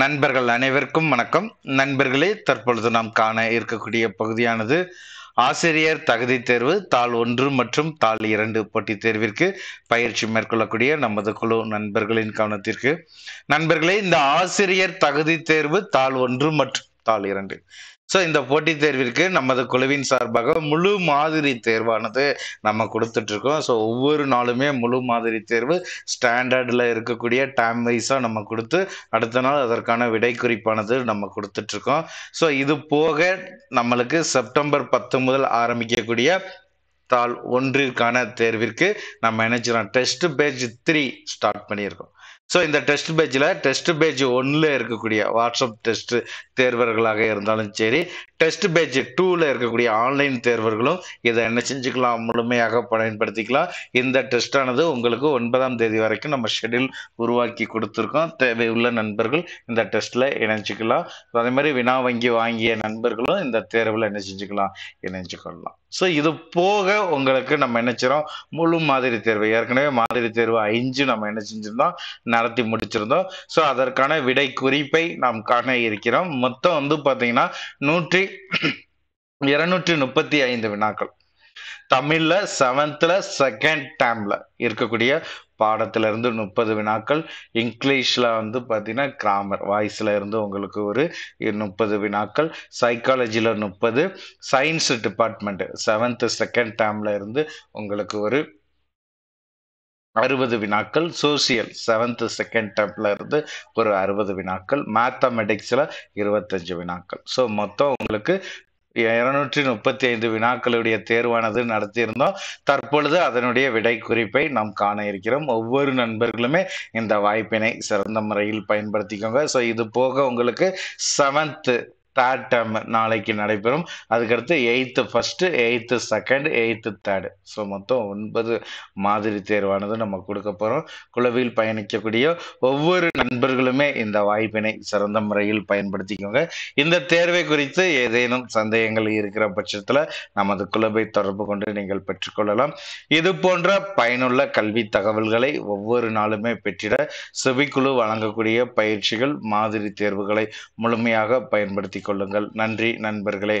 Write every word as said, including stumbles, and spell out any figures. நண்பர்கள் அனைவருக்கும் வணக்கம். நண்பர்களே, தற்பொழுது நாம் காண இருக்கக்கூடிய பகுதியானது ஆசிரியர் தகுதி தேர்வு தாள் ஒன்று மற்றும் தாள் இரண்டு போட்டித் தேர்விற்கு பயிற்சி மேற்கொள்ளக்கூடிய நமது குழு நண்பர்களின் கவனத்திற்கு. நண்பர்களே, இந்த ஆசிரியர் தகுதி தேர்வு தாள் ஒன்று மற்றும் தாள் இரண்டு ஸோ இந்த போட்டித் தேர்விற்கு நமது குழுவின் சார்பாக முழு மாதிரி தேர்வானது நம்ம கொடுத்துட்ருக்கோம். ஸோ ஒவ்வொரு நாளுமே முழு மாதிரி தேர்வு ஸ்டாண்டர்டில் இருக்கக்கூடிய டேம் வைஸாக நம்ம கொடுத்து அடுத்த நாள் அதற்கான விடை குறிப்பானது நம்ம கொடுத்துட்ருக்கோம். ஸோ இது போக நம்மளுக்கு செப்டம்பர் பத்து முதல் ஆரம்பிக்கக்கூடிய தாள் ஒன்றிற்கான தேர்விற்கு நம்ம நினைச்சிடலாம் டெஸ்ட் பேஜ் த்ரீ ஸ்டார்ட் பண்ணியிருக்கோம். ஸோ இந்த டெஸ்ட் பேஜில் டெஸ்ட் பேஜ் ஒன்றில் இருக்கக்கூடிய வாட்ஸ்அப் டெஸ்ட் தேர்வர்களாக இருந்தாலும் சரி, டெஸ்ட் பேஜ் டூவில் இருக்கக்கூடிய ஆன்லைன் தேர்வர்களும் இதை என்ன செஞ்சுக்கலாம், முழுமையாக பயன்படுத்திக்கலாம். இந்த டெஸ்டானது உங்களுக்கு ஒன்பதாம் தேதி வரைக்கும் நம்ம ஷெடியூல் உருவாக்கி கொடுத்துருக்கோம். தேவையுள்ள நண்பர்கள் இந்த டெஸ்ட்டில் இணைஞ்சிக்கலாம். அதே மாதிரி வினா வங்கி வாங்கிய நண்பர்களும் இந்த தேர்வில் என்ன செஞ்சுக்கலாம், இணைஞ்சிக்கொள்ளலாம். ஸோ இது போக உங்களுக்கு நம்ம நினைச்சிரோம் முழு மாதிரி தேர்வு, ஏற்கனவே மாதிரி தேர்வு ஐந்து நம்ம என்ன செஞ்சிருந்தோம், நடத்தி முடிச்சிருந்தோம். ஸோ அதற்கான விடை குறிப்பை நாம் காண இருக்கிறோம். மொத்தம் வந்து பார்த்தீங்கன்னா நூற்றி இருநூற்றி முப்பத்தி ஐந்து வினாக்கள் தமிழ்ல செவன்த்ல செகண்ட் டேம்ல இருக்கக்கூடிய பாடத்துல இருந்து முப்பது வினாக்கள், இங்கிலீஷ்ல வந்து பாத்தீங்கன்னா கிராமர் வாய்ஸ்ல இருந்து உங்களுக்கு ஒரு முப்பது வினாக்கள், சைக்காலஜில முப்பது, சயின்ஸ் டிபார்ட்மெண்ட் செவன்த் செகண்ட் டேம்ல இருந்து உங்களுக்கு ஒரு அறுபது வினாக்கள், சோசியல் செவன்த் செகண்ட் டேம்ல இருந்து ஒரு அறுபது வினாக்கள், மேத்தமெட்டிக்ஸ்ல இருபத்தஞ்சு வினாக்கள். ஸோ மொத்தம் உங்களுக்கு இருநூற்றி முப்பத்தி ஐந்து வினாக்களுடைய தேர்வானது நடத்தியிருந்தோம். தற்பொழுது அதனுடைய விடை குறிப்பை நாம் காண இருக்கிறோம். ஒவ்வொரு நண்பர்களுமே இந்த வாய்ப்பினை சிறந்த முறையில் பயன்படுத்திக்கோங்க. ஸோ இது போக உங்களுக்கு செவன்த்து தேர்ட் டேர்ம் நாளைக்கு நடைபெறும். அதுக்கடுத்து eighth first, eighth second, eighth third. So மொத்தம் ஒன்பது மாதிரி தேர்வானது நம்ம கொடுக்க போகிறோம். குழுவில் பயணிக்கக்கூடிய ஒவ்வொரு நண்பர்களுமே இந்த வாய்ப்பினை சிறந்த முறையில் பயன்படுத்திக்கோங்க. இந்த தேர்வை குறித்து ஏதேனும் சந்தேகங்கள் இருக்கிற பட்சத்தில் நமது குழுவை தொடர்பு கொண்டு நீங்கள் பெற்றுக்கொள்ளலாம். இது போன்ற பயனுள்ள கல்வி தகவல்களை ஒவ்வொரு நாளுமே பெற்றிட செவிக்குழு வழங்கக்கூடிய பயிற்சிகள் மாதிரி தேர்வுகளை முழுமையாக பயன்படுத்தி கொள்ளுங்கள். நன்றி நண்பர்களே.